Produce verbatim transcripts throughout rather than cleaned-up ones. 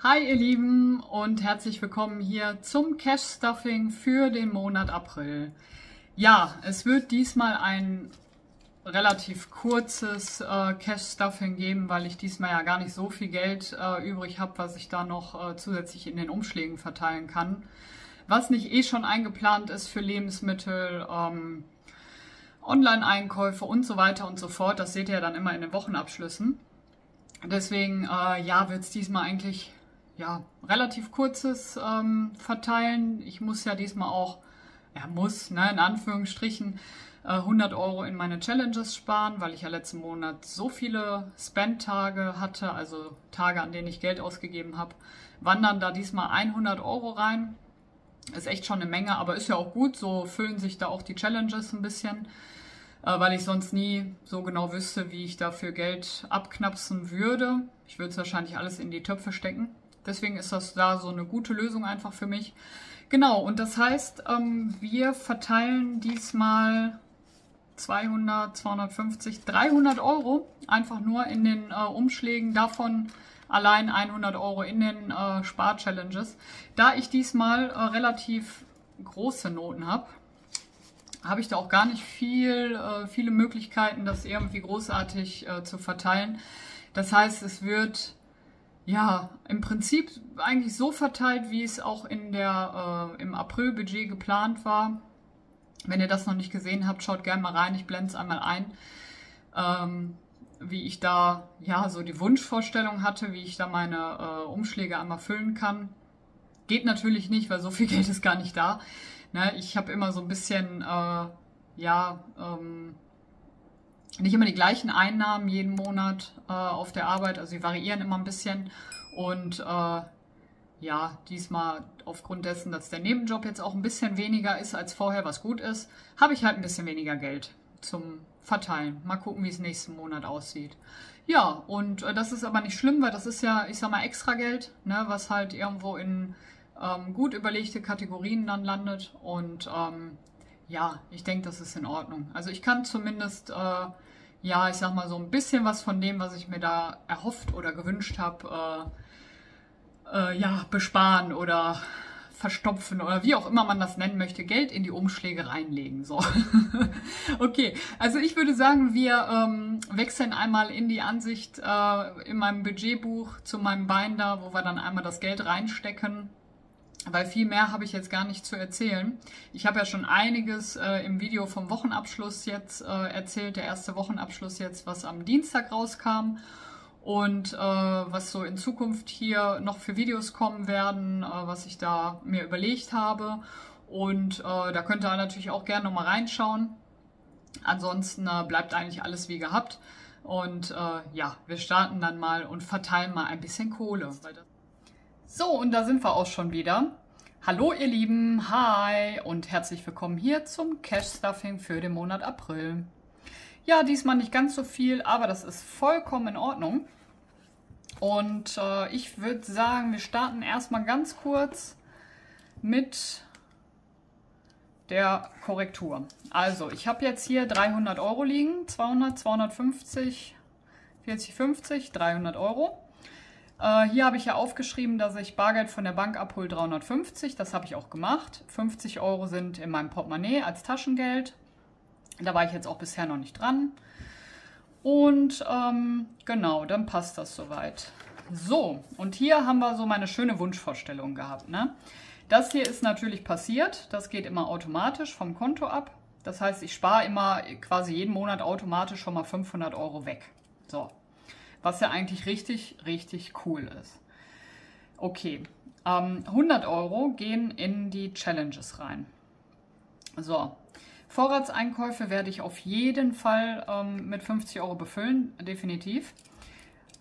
Hi ihr Lieben und herzlich willkommen hier zum Cash Stuffing für den Monat April. Ja, es wird diesmal ein relativ kurzes äh, Cash Stuffing geben, weil ich diesmal ja gar nicht so viel Geld äh, übrig habe, was ich da noch äh, zusätzlich in den Umschlägen verteilen kann. Was nicht eh schon eingeplant ist für Lebensmittel, ähm, Online-Einkäufe und so weiter und so fort. Das seht ihr ja dann immer in den Wochenabschlüssen. Deswegen äh, ja, wird es diesmal eigentlich ja, relativ kurzes ähm, Verteilen. Ich muss ja diesmal auch, ja muss, ne, in Anführungsstrichen, äh, hundert Euro in meine Challenges sparen, weil ich ja letzten Monat so viele Spend-Tage hatte, also Tage, an denen ich Geld ausgegeben habe, wandern da diesmal hundert Euro rein. Ist echt schon eine Menge, aber ist ja auch gut, so füllen sich da auch die Challenges ein bisschen, äh, weil ich sonst nie so genau wüsste, wie ich dafür Geld abknapsen würde. Ich würde es wahrscheinlich alles in die Töpfe stecken. Deswegen ist das da so eine gute Lösung einfach für mich. Genau, und das heißt, ähm, wir verteilen diesmal zweihundert, zweihundertfünfzig, dreihundert Euro einfach nur in den äh, Umschlägen, davon allein hundert Euro in den äh, Spar-Challenges. Da ich diesmal äh, relativ große Noten habe, habe ich da auch gar nicht viel, äh, viele Möglichkeiten, das irgendwie großartig äh, zu verteilen. Das heißt, es wird ja im Prinzip eigentlich so verteilt, wie es auch in der, äh, im April-Budget geplant war. Wenn ihr das noch nicht gesehen habt, schaut gerne mal rein. Ich blende es einmal ein, ähm, wie ich da ja so die Wunschvorstellung hatte, wie ich da meine äh, Umschläge einmal füllen kann. Geht natürlich nicht, weil so viel Geld ist gar nicht da. Ne? Ich habe immer so ein bisschen, äh, ja, ähm, nicht immer die gleichen Einnahmen jeden Monat äh, auf der Arbeit. Also die variieren immer ein bisschen. Und äh, ja, diesmal aufgrund dessen, dass der Nebenjob jetzt auch ein bisschen weniger ist als vorher, was gut ist, habe ich halt ein bisschen weniger Geld zum Verteilen. Mal gucken, wie es nächsten Monat aussieht. Ja, und äh, das ist aber nicht schlimm, weil das ist ja, ich sag mal, extra Geld, ne, was halt irgendwo in ähm, gut überlegte Kategorien dann landet. Und ähm, ja, ich denke, das ist in Ordnung. Also ich kann zumindest, äh, ja, ich sag mal, so ein bisschen was von dem, was ich mir da erhofft oder gewünscht habe, äh, äh, ja, besparen oder verstopfen oder wie auch immer man das nennen möchte, Geld in die Umschläge reinlegen. So. Okay, also ich würde sagen, wir ähm, wechseln einmal in die Ansicht äh, in meinem Budgetbuch zu meinem Binder, wo wir dann einmal das Geld reinstecken, weil viel mehr habe ich jetzt gar nicht zu erzählen. Ich habe ja schon einiges äh, im Video vom Wochenabschluss jetzt äh, erzählt, der erste Wochenabschluss jetzt, was am Dienstag rauskam. Und äh, was so in Zukunft hier noch für Videos kommen werden, äh, was ich da mir überlegt habe. Und äh, da könnt ihr natürlich auch gerne nochmal reinschauen. Ansonsten äh, bleibt eigentlich alles wie gehabt. Und äh, ja, wir starten dann mal und verteilen mal ein bisschen Kohle. So, und da sind wir auch schon wieder. Hallo ihr Lieben, hi und herzlich willkommen hier zum Cash Stuffing für den Monat April. Ja, diesmal nicht ganz so viel, aber das ist vollkommen in Ordnung. Und äh, ich würde sagen, wir starten erstmal ganz kurz mit der Korrektur. Also, ich habe jetzt hier dreihundert Euro liegen, zweihundert, zweihundertfünfzig, vierzig, fünfzig, dreihundert Euro. Äh, hier habe ich ja aufgeschrieben, dass ich Bargeld von der Bank abhole, dreihundertfünfzig, das habe ich auch gemacht. fünfzig Euro sind in meinem Portemonnaie als Taschengeld. Da war ich jetzt auch bisher noch nicht dran. Und ähm, genau, dann passt das soweit. So, und hier haben wir so meine schöne Wunschvorstellung gehabt, ne? Das hier ist natürlich passiert. Das geht immer automatisch vom Konto ab. Das heißt, ich spare immer quasi jeden Monat automatisch schon mal fünfhundert Euro weg. So, was ja eigentlich richtig, richtig cool ist. Okay, ähm, hundert Euro gehen in die Challenges rein. So. Vorratseinkäufe werde ich auf jeden Fall ähm, mit fünfzig Euro befüllen, definitiv.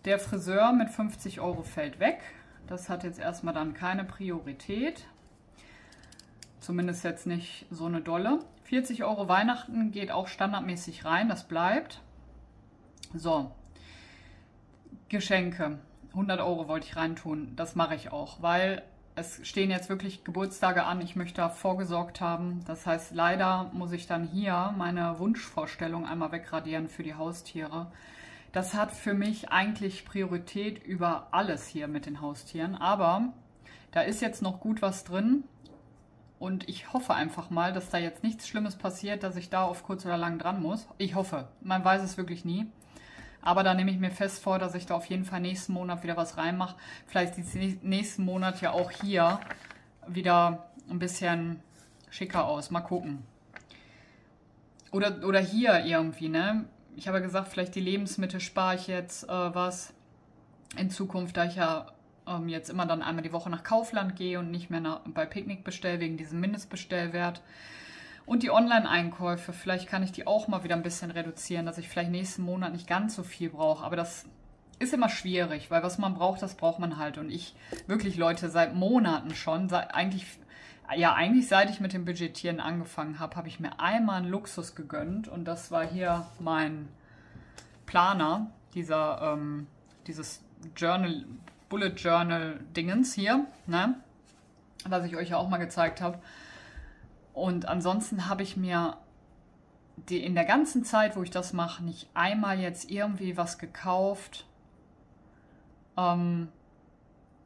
Der Friseur mit fünfzig Euro fällt weg. Das hat jetzt erstmal dann keine Priorität. Zumindest jetzt nicht so eine dolle. vierzig Euro Weihnachten geht auch standardmäßig rein, das bleibt. So, Geschenke. hundert Euro wollte ich reintun, das mache ich auch, weil es stehen jetzt wirklich Geburtstage an, ich möchte da vorgesorgt haben. Das heißt, leider muss ich dann hier meine Wunschvorstellung einmal wegradieren für die Haustiere. Das hat für mich eigentlich Priorität über alles hier mit den Haustieren. Aber da ist jetzt noch gut was drin. Und ich hoffe einfach mal, dass da jetzt nichts Schlimmes passiert, dass ich da auf kurz oder lang dran muss. Ich hoffe, man weiß es wirklich nie. Aber da nehme ich mir fest vor, dass ich da auf jeden Fall nächsten Monat wieder was reinmache. Vielleicht sieht es nächsten Monat ja auch hier wieder ein bisschen schicker aus. Mal gucken. Oder, oder hier irgendwie, ne? Ich habe ja gesagt, vielleicht die Lebensmittel spare ich jetzt äh, was in Zukunft, da ich ja ähm, jetzt immer dann einmal die Woche nach Kaufland gehe und nicht mehr nach, bei Picknick bestelle, wegen diesem Mindestbestellwert. Und die Online-Einkäufe, vielleicht kann ich die auch mal wieder ein bisschen reduzieren, dass ich vielleicht nächsten Monat nicht ganz so viel brauche. Aber das ist immer schwierig, weil was man braucht, das braucht man halt. Und ich, wirklich Leute, seit Monaten schon, seit, eigentlich, ja eigentlich seit ich mit dem Budgetieren angefangen habe, habe ich mir einmal einen Luxus gegönnt. Und das war hier mein Planer, dieser, ähm, dieses Journal, Bullet Journal Dingens hier, ne? Was ich euch ja auch mal gezeigt habe. Und ansonsten habe ich mir die, in der ganzen Zeit, wo ich das mache, nicht einmal jetzt irgendwie was gekauft, ähm,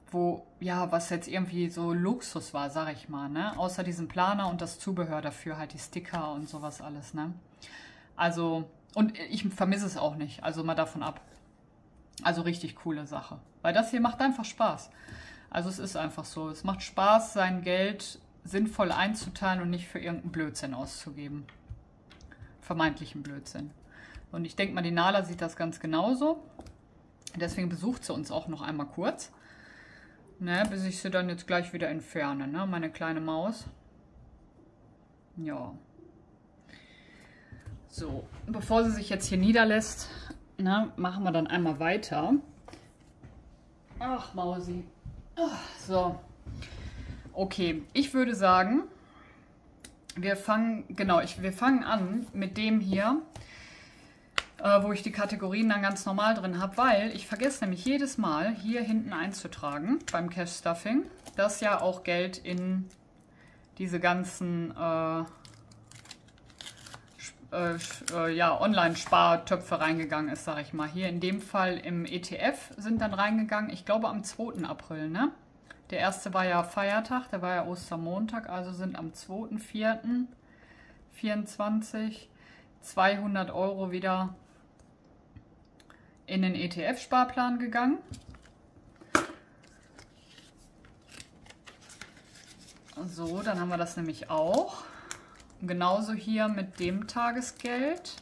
wo, ja, was jetzt irgendwie so Luxus war, sag ich mal, ne? Außer diesem Planer und das Zubehör dafür, halt die Sticker und sowas alles, ne? Also, und ich vermisse es auch nicht, also mal davon ab. Also richtig coole Sache, weil das hier macht einfach Spaß. Also es ist einfach so, es macht Spaß, sein Geld sinnvoll einzuteilen und nicht für irgendeinen Blödsinn auszugeben. Vermeintlichen Blödsinn. Und ich denke mal, die Nala sieht das ganz genauso. Deswegen besucht sie uns auch noch einmal kurz. Ne, bis ich sie dann jetzt gleich wieder entferne, ne? Meine kleine Maus. Ja. So, bevor sie sich jetzt hier niederlässt, ne, machen wir dann einmal weiter. Ach, Mausi. Ach, so. Okay, ich würde sagen, wir fangen, genau, ich, wir fangen an mit dem hier, äh, wo ich die Kategorien dann ganz normal drin habe, weil ich vergesse nämlich jedes Mal hier hinten einzutragen beim Cash Stuffing, dass ja auch Geld in diese ganzen äh, äh, äh, ja, Online-Spartöpfe reingegangen ist, sage ich mal. Hier in dem Fall im E T F sind dann reingegangen, ich glaube am zweiten April, ne? Der erste war ja Feiertag, der war ja Ostermontag, also sind am zweiten vierten vierundzwanzig zweihundert Euro wieder in den E T F-Sparplan gegangen. So, dann haben wir das nämlich auch. Und genauso hier mit dem Tagesgeld.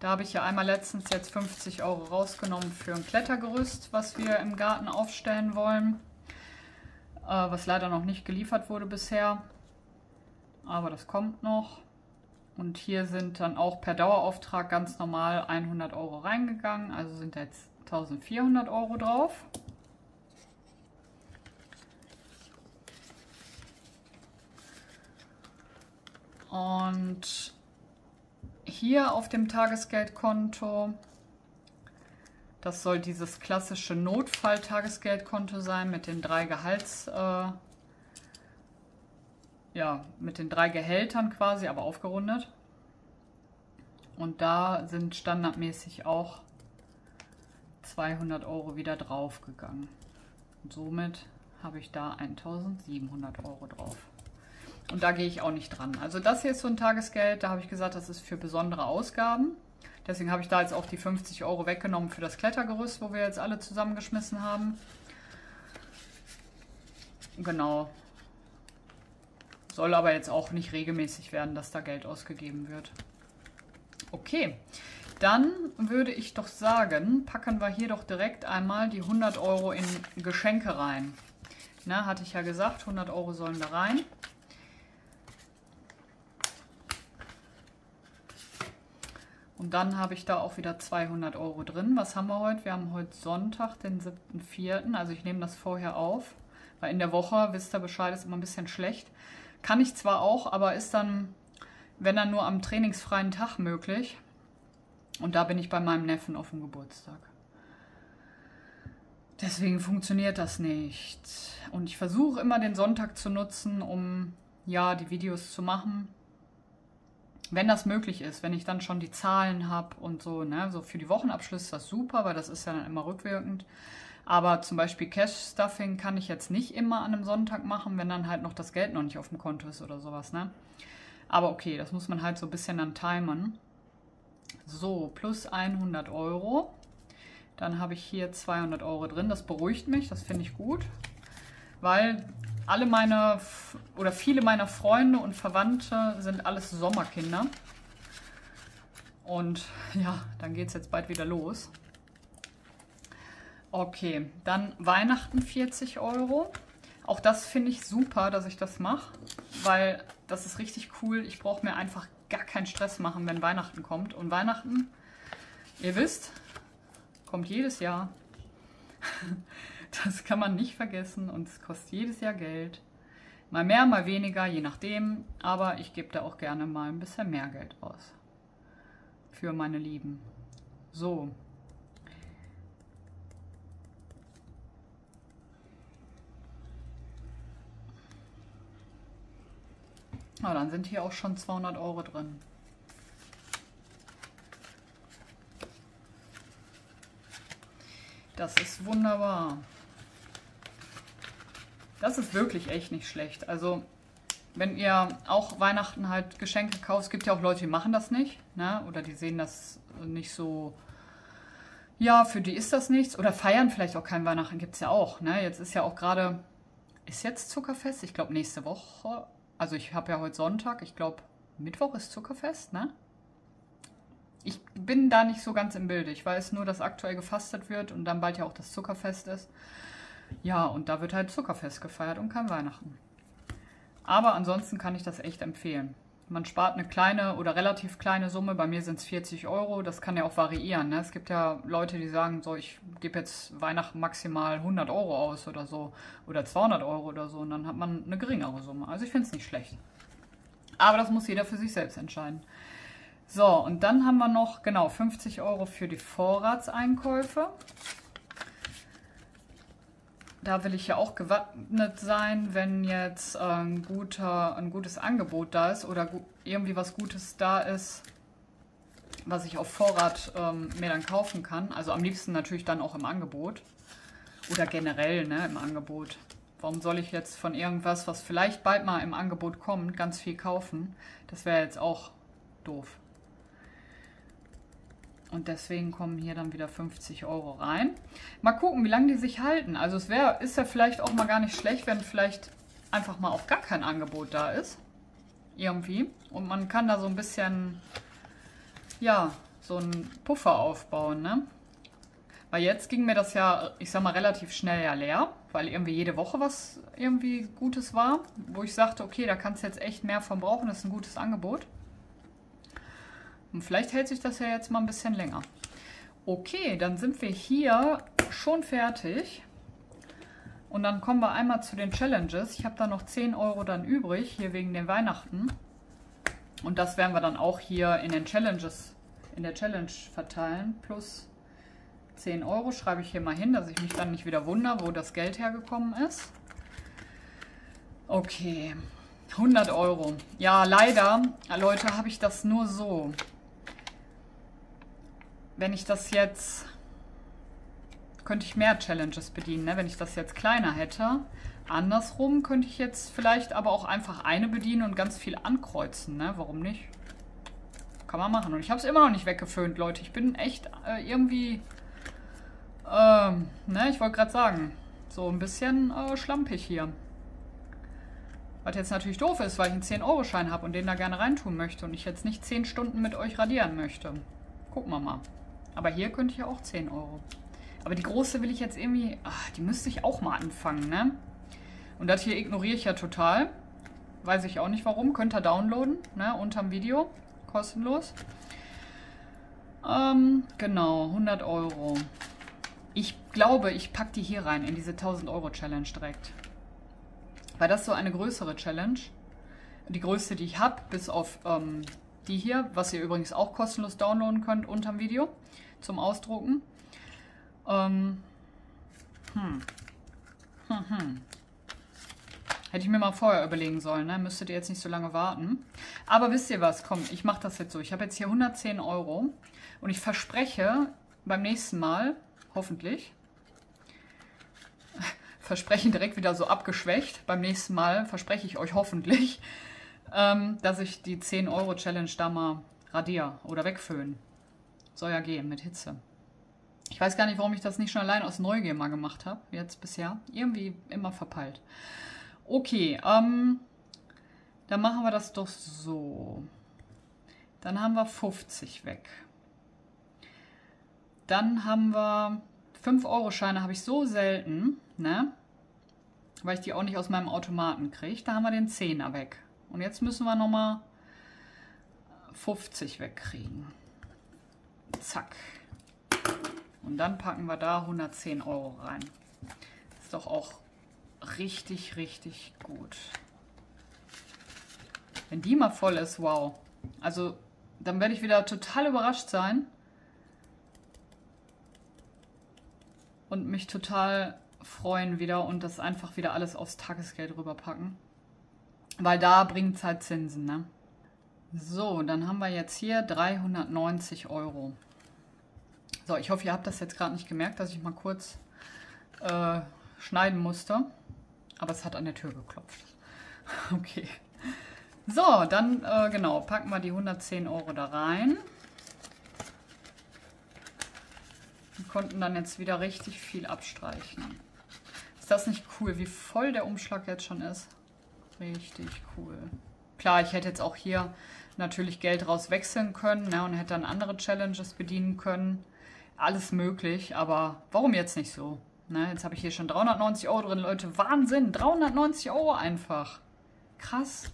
Da habe ich ja einmal letztens jetzt fünfzig Euro rausgenommen für ein Klettergerüst, was wir im Garten aufstellen wollen. Was leider noch nicht geliefert wurde bisher, aber das kommt noch. Und hier sind dann auch per Dauerauftrag ganz normal hundert Euro reingegangen, also sind da jetzt eintausendvierhundert Euro drauf. Und hier auf dem Tagesgeldkonto, das soll dieses klassische Notfall-Tagesgeldkonto sein mit den drei Gehalts, äh, ja, mit den drei Gehältern quasi, aber aufgerundet. Und da sind standardmäßig auch zweihundert Euro wieder draufgegangen. Und somit habe ich da eintausendsiebenhundert Euro drauf. Und da gehe ich auch nicht dran. Also das hier ist so ein Tagesgeld, da habe ich gesagt, das ist für besondere Ausgaben. Deswegen habe ich da jetzt auch die fünfzig Euro weggenommen für das Klettergerüst, wo wir jetzt alle zusammengeschmissen haben. Genau. Soll aber jetzt auch nicht regelmäßig werden, dass da Geld ausgegeben wird. Okay, dann würde ich doch sagen, packen wir hier doch direkt einmal die hundert Euro in Geschenke rein. Na, hatte ich ja gesagt, hundert Euro sollen da rein. Und dann habe ich da auch wieder zweihundert Euro drin. Was haben wir heute? Wir haben heute Sonntag, den siebten vierten Also ich nehme das vorher auf, weil in der Woche, wisst ihr Bescheid, ist immer ein bisschen schlecht. Kann ich zwar auch, aber ist dann, wenn dann nur am trainingsfreien Tag möglich. Und da bin ich bei meinem Neffen auf dem Geburtstag. Deswegen funktioniert das nicht. Und ich versuche immer den Sonntag zu nutzen, um ja die Videos zu machen. wenn das möglich ist, wenn ich dann schon die Zahlen habe und so, ne, so für die Wochenabschlüsse ist das super, weil das ist ja dann immer rückwirkend. Aber zum Beispiel Cash-Stuffing kann ich jetzt nicht immer an einem Sonntag machen, wenn dann halt noch das Geld noch nicht auf dem Konto ist oder sowas, ne? Aber okay, das muss man halt so ein bisschen dann timern. So, plus hundert Euro. Dann habe ich hier zweihundert Euro drin. Das beruhigt mich, das finde ich gut. Weil alle meine, oder viele meiner Freunde und Verwandte sind alles Sommerkinder. Und ja, dann geht es jetzt bald wieder los. Okay, dann Weihnachten vierzig Euro. Auch das finde ich super, dass ich das mache, weil das ist richtig cool. Ich brauche mir einfach gar keinen Stress machen, wenn Weihnachten kommt. Und Weihnachten, ihr wisst, kommt jedes Jahr. Das kann man nicht vergessen und es kostet jedes Jahr Geld. Mal mehr, mal weniger, je nachdem. Aber ich gebe da auch gerne mal ein bisschen mehr Geld aus. Für meine Lieben. So. Na, dann sind hier auch schon zweihundert Euro drin. Das ist wunderbar. Das ist wirklich echt nicht schlecht. Also wenn ihr auch Weihnachten halt Geschenke kauft, es gibt ja auch Leute, die machen das nicht, ne? Oder die sehen das nicht so, ja, für die ist das nichts. Oder feiern vielleicht auch kein Weihnachten, gibt es ja auch, ne? Jetzt ist ja auch gerade, ist jetzt Zuckerfest? Ich glaube nächste Woche. Also ich habe ja heute Sonntag, ich glaube Mittwoch ist Zuckerfest, ne? Ich bin da nicht so ganz im Bilde. Ich weiß nur, dass aktuell gefastet wird und dann bald ja auch das Zuckerfest ist. Ja, und da wird halt Zuckerfest gefeiert und kein Weihnachten. Aber ansonsten kann ich das echt empfehlen. Man spart eine kleine oder relativ kleine Summe. Bei mir sind es vierzig Euro. Das kann ja auch variieren, ne? Es gibt ja Leute, die sagen, so, ich gebe jetzt Weihnachten maximal hundert Euro aus oder so. Oder zweihundert Euro oder so. Und dann hat man eine geringere Summe. Also ich finde es nicht schlecht. Aber das muss jeder für sich selbst entscheiden. So, und dann haben wir noch, genau, fünfzig Euro für die Vorratseinkäufe. Da will ich ja auch gewappnet sein, wenn jetzt ein, guter, ein gutes Angebot da ist oder irgendwie was Gutes da ist, was ich auf Vorrat ähm, mir dann kaufen kann. Also am liebsten natürlich dann auch im Angebot oder generell, ne, im Angebot. Warum soll ich jetzt von irgendwas, was vielleicht bald mal im Angebot kommt, ganz viel kaufen? Das wäre jetzt auch doof. Und deswegen kommen hier dann wieder fünfzig Euro rein. Mal gucken, wie lange die sich halten. Also es wäre, ist ja vielleicht auch mal gar nicht schlecht, wenn vielleicht einfach mal auch gar kein Angebot da ist. Irgendwie. Und man kann da so ein bisschen, ja, so einen Puffer aufbauen, ne? Weil jetzt ging mir das ja, ich sag mal, relativ schnell ja leer. Weil irgendwie jede Woche was irgendwie Gutes war. Wo ich sagte, okay, da kannst du jetzt echt mehr von brauchen. Das ist ein gutes Angebot. Und vielleicht hält sich das ja jetzt mal ein bisschen länger. Okay, dann sind wir hier schon fertig. Und dann kommen wir einmal zu den Challenges. Ich habe da noch zehn Euro dann übrig, hier wegen den Weihnachten. Und das werden wir dann auch hier in den Challenges, in der Challenge verteilen. Plus zehn Euro schreibe ich hier mal hin, dass ich mich dann nicht wieder wundere, wo das Geld hergekommen ist. Okay, hundert Euro. Ja, leider, Leute, habe ich das nur so. Wenn ich das jetzt, könnte ich mehr Challenges bedienen, ne? Wenn ich das jetzt kleiner hätte. Andersrum könnte ich jetzt vielleicht aber auch einfach eine bedienen und ganz viel ankreuzen, ne? Warum nicht? Kann man machen. Und ich habe es immer noch nicht weggeföhnt, Leute. Ich bin echt äh, irgendwie, ähm, ne? Ich wollte gerade sagen, so ein bisschen äh, schlampig hier. Was jetzt natürlich doof ist, weil ich einen zehn Euro Schein habe und den da gerne reintun möchte und ich jetzt nicht zehn Stunden mit euch radieren möchte. Gucken wir mal. Aber hier könnte ich ja auch zehn Euro. Aber die große will ich jetzt irgendwie... Ach, die müsste ich auch mal anfangen, ne? Und das hier ignoriere ich ja total. Weiß ich auch nicht warum. Könnt ihr downloaden, ne? Unterm Video. Kostenlos. Ähm, genau. hundert Euro. Ich glaube, ich packe die hier rein, in diese tausend Euro Challenge direkt. Weil das so eine größere Challenge. Die größte, die ich habe, bis auf... Ähm, die hier, was ihr übrigens auch kostenlos downloaden könnt unterm Video zum Ausdrucken. Ähm, hm. Hm, hm. Hätte ich mir mal vorher überlegen sollen, ne? Müsstet ihr jetzt nicht so lange warten. Aber wisst ihr was? Komm, ich mache das jetzt so. Ich habe jetzt hier hundertzehn Euro und ich verspreche beim nächsten Mal, hoffentlich, versprechen direkt wieder so abgeschwächt, beim nächsten Mal verspreche ich euch hoffentlich, ähm, dass ich die zehn Euro Challenge da mal radiere oder wegföhne. Soll ja gehen mit Hitze. Ich weiß gar nicht, warum ich das nicht schon allein aus Neugier mal gemacht habe, jetzt bisher. Irgendwie immer verpeilt. Okay, ähm, dann machen wir das doch so. Dann haben wir fünfzig weg. Dann haben wir fünf Euro Scheine, habe ich so selten, ne? Weil ich die auch nicht aus meinem Automaten kriege. Da haben wir den Zehner weg. Und jetzt müssen wir nochmal fünfzig wegkriegen. Zack. Und dann packen wir da hundertzehn Euro rein. Ist doch auch richtig, richtig gut. Wenn die mal voll ist, wow. Also, dann werde ich wieder total überrascht sein. Und mich total freuen wieder und das einfach wieder alles aufs Tagesgeld rüberpacken. Weil da bringt es halt Zinsen, ne? So, dann haben wir jetzt hier dreihundertneunzig Euro. So, ich hoffe, ihr habt das jetzt gerade nicht gemerkt, dass ich mal kurz äh, schneiden musste. Aber es hat an der Tür geklopft. Okay. So, dann äh, genau, packen wir die hundertzehn Euro da rein. Und konnten dann jetzt wieder richtig viel abstreichen. Ist das nicht cool, wie voll der Umschlag jetzt schon ist? Richtig cool. Klar, ich hätte jetzt auch hier natürlich Geld rauswechseln können, ne, und hätte dann andere Challenges bedienen können. Alles möglich, aber warum jetzt nicht so? Ne, jetzt habe ich hier schon dreihundertneunzig Euro drin, Leute. Wahnsinn, dreihundertneunzig Euro einfach. Krass.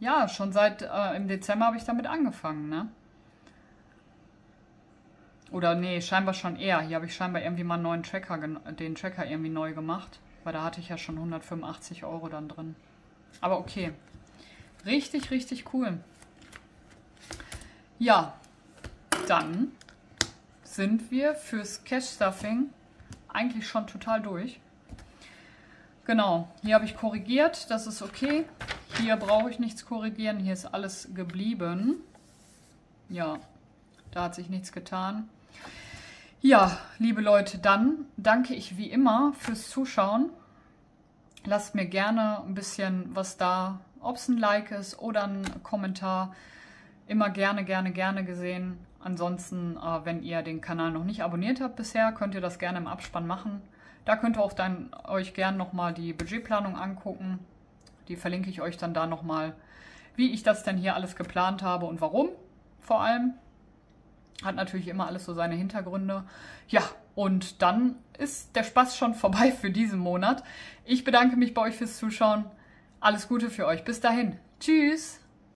Ja, schon seit äh, im Dezember habe ich damit angefangen, ne? Oder nee, scheinbar schon eher. Hier habe ich scheinbar irgendwie mal einen neuen Tracker, den Tracker irgendwie neu gemacht. Weil da hatte ich ja schon hundertfünfundachtzig Euro dann drin. Aber okay. Richtig, richtig cool. Ja, dann sind wir fürs Cash-Stuffing eigentlich schon total durch. Genau, hier habe ich korrigiert, das ist okay. Hier brauche ich nichts korrigieren, hier ist alles geblieben. Ja, da hat sich nichts getan. Ja, liebe Leute, dann danke ich wie immer fürs Zuschauen. Lasst mir gerne ein bisschen was da, ob es ein Like ist oder ein Kommentar. Immer gerne, gerne, gerne gesehen. Ansonsten, äh, wenn ihr den Kanal noch nicht abonniert habt bisher, könnt ihr das gerne im Abspann machen. Da könnt ihr auch dann euch gerne nochmal die Budgetplanung angucken. Die verlinke ich euch dann da nochmal, wie ich das denn hier alles geplant habe und warum vor allem. Hat natürlich immer alles so seine Hintergründe. Ja, und dann ist der Spaß schon vorbei für diesen Monat. Ich bedanke mich bei euch fürs Zuschauen. Alles Gute für euch. Bis dahin. Tschüss.